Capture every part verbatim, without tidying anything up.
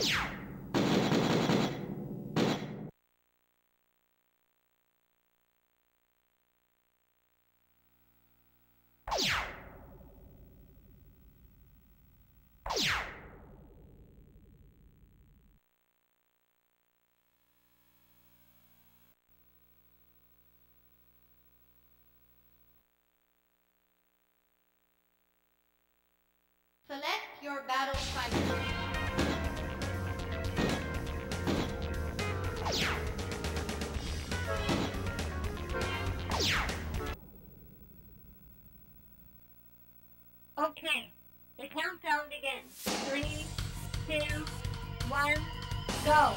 Select your battle fighter. Okay, the countdown begins. Three, two, one, go!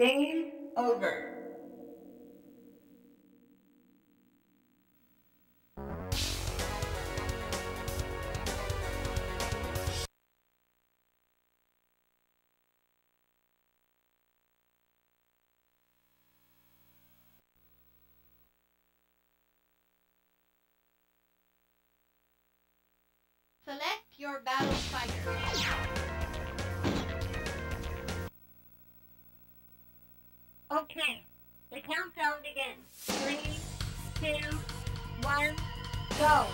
Game over. Select your battle fighter. Okay, the countdown begins. Three, two, one, go!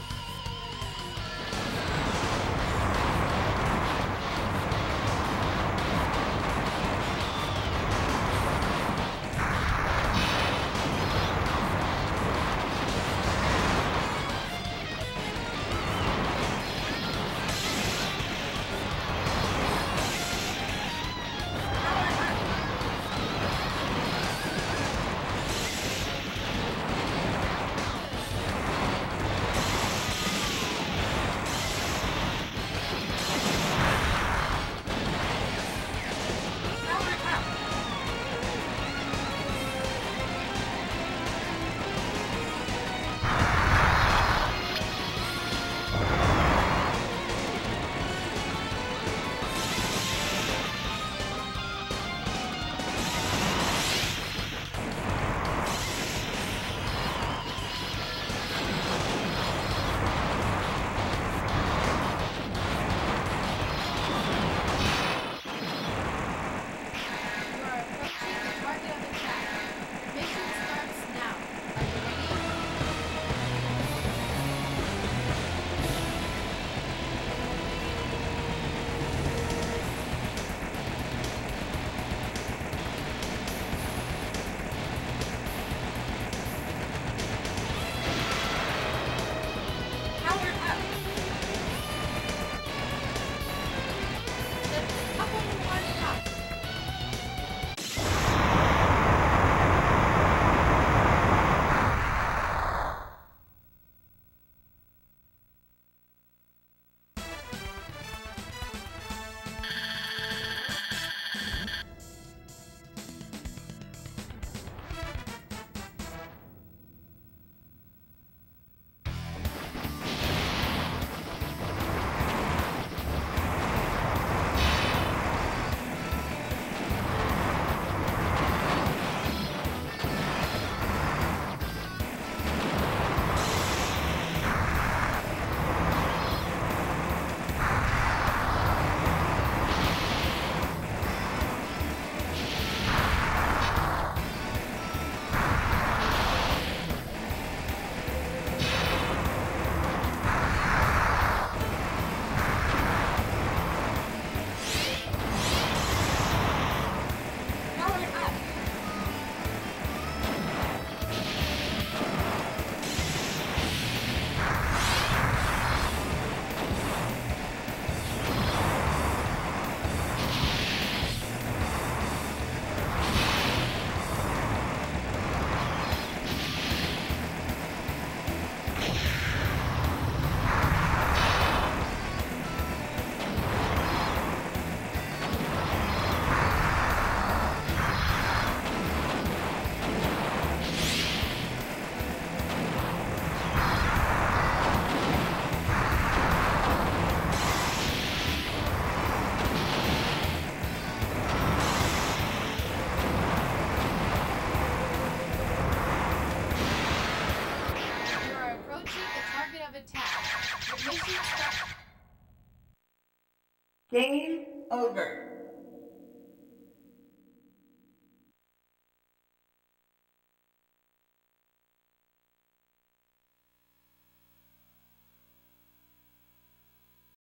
Game over.